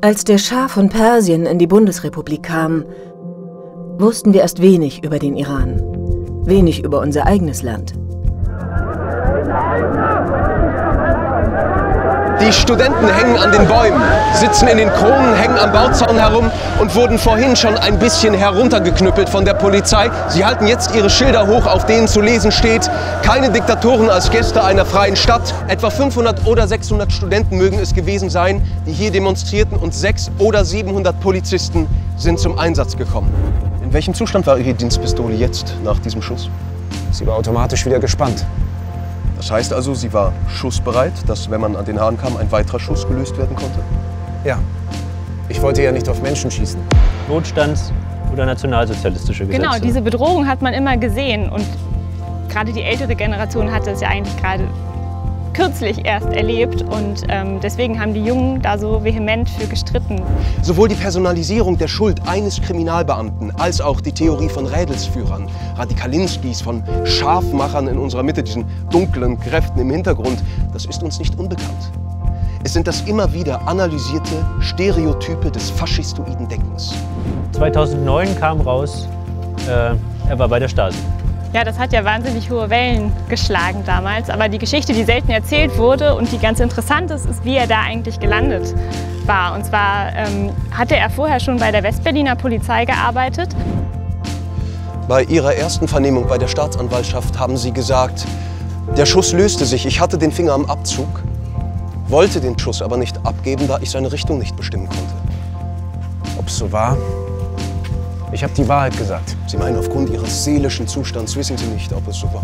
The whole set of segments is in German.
Als der Schah von Persien in die Bundesrepublik kam, wussten wir erst wenig über den Iran, wenig über unser eigenes Land. Die Studenten hängen an den Bäumen, sitzen in den Kronen, hängen am Bauzaun herum und wurden vorhin schon ein bisschen heruntergeknüppelt von der Polizei. Sie halten jetzt ihre Schilder hoch, auf denen zu lesen steht: Keine Diktatoren als Gäste einer freien Stadt. Etwa 500 oder 600 Studenten mögen es gewesen sein, die hier demonstrierten, und 600 oder 700 Polizisten sind zum Einsatz gekommen. In welchem Zustand war Ihre Dienstpistole jetzt nach diesem Schuss? Sie war automatisch wieder gespannt. Das heißt also, sie war schussbereit, dass, wenn man an den Hahn kam, ein weiterer Schuss gelöst werden konnte? Ja. Ich wollte ja nicht auf Menschen schießen. Notstands- oder nationalsozialistische Gesetze. Genau, diese Bedrohung hat man immer gesehen. Und gerade die ältere Generation hatte es ja eigentlich gerade kürzlich erst erlebt. Und deswegen haben die Jungen da so vehement für gestritten. Sowohl die Personalisierung der Schuld eines Kriminalbeamten als auch die Theorie von Rädelsführern, Radikalinskis, von Scharfmachern in unserer Mitte, diesen dunklen Kräften im Hintergrund, das ist uns nicht unbekannt. Es sind das immer wieder analysierte Stereotype des faschistoiden Denkens. 2009 kam raus, er war bei der Stasi. Ja, das hat ja wahnsinnig hohe Wellen geschlagen damals. Aber die Geschichte, die selten erzählt wurde und die ganz interessant ist, ist, wie er da eigentlich gelandet war. Und zwar hatte er vorher schon bei der Westberliner Polizei gearbeitet. Bei Ihrer ersten Vernehmung bei der Staatsanwaltschaft haben Sie gesagt, der Schuss löste sich, ich hatte den Finger am Abzug, wollte den Schuss aber nicht abgeben, da ich seine Richtung nicht bestimmen konnte. Ob es so war? Ich habe die Wahrheit gesagt. Sie meinen, aufgrund Ihres seelischen Zustands wissen Sie nicht, ob es so war?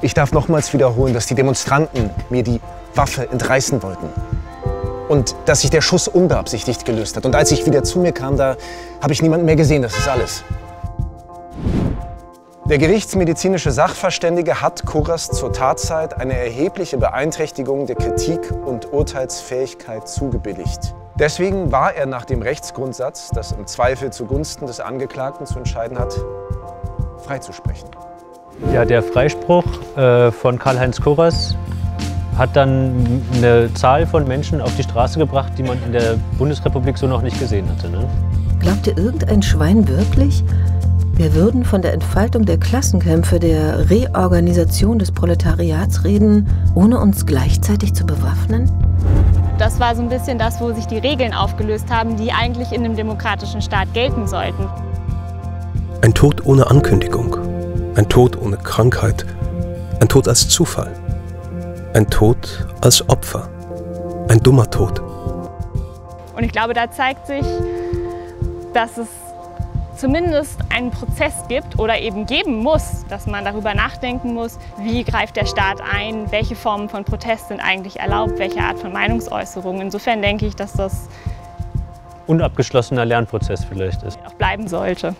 Ich darf nochmals wiederholen, dass die Demonstranten mir die Waffe entreißen wollten. Und dass sich der Schuss unbeabsichtigt gelöst hat. Und als ich wieder zu mir kam, da habe ich niemanden mehr gesehen. Das ist alles. Der gerichtsmedizinische Sachverständige hat Kurras zur Tatzeit eine erhebliche Beeinträchtigung der Kritik- und Urteilsfähigkeit zugebilligt. Deswegen war er nach dem Rechtsgrundsatz, das im Zweifel zugunsten des Angeklagten zu entscheiden hat, freizusprechen. Ja, der Freispruch von Karl-Heinz Kurras hat dann eine Zahl von Menschen auf die Straße gebracht, die man in der Bundesrepublik so noch nicht gesehen hatte. Ne? Glaubte irgendein Schwein wirklich, wir würden von der Entfaltung der Klassenkämpfe, der Reorganisation des Proletariats reden, ohne uns gleichzeitig zu bewaffnen? Das war so ein bisschen das, wo sich die Regeln aufgelöst haben, die eigentlich in einem demokratischen Staat gelten sollten. Ein Tod ohne Ankündigung, ein Tod ohne Krankheit, ein Tod als Zufall, ein Tod als Opfer, ein dummer Tod. Und ich glaube, da zeigt sich, dass es zumindest einen Prozess gibt oder eben geben muss, dass man darüber nachdenken muss, wie greift der Staat ein, welche Formen von Protest sind eigentlich erlaubt, welche Art von Meinungsäußerung. Insofern denke ich, dass das unabgeschlossener Lernprozess vielleicht ist, auch bleiben sollte.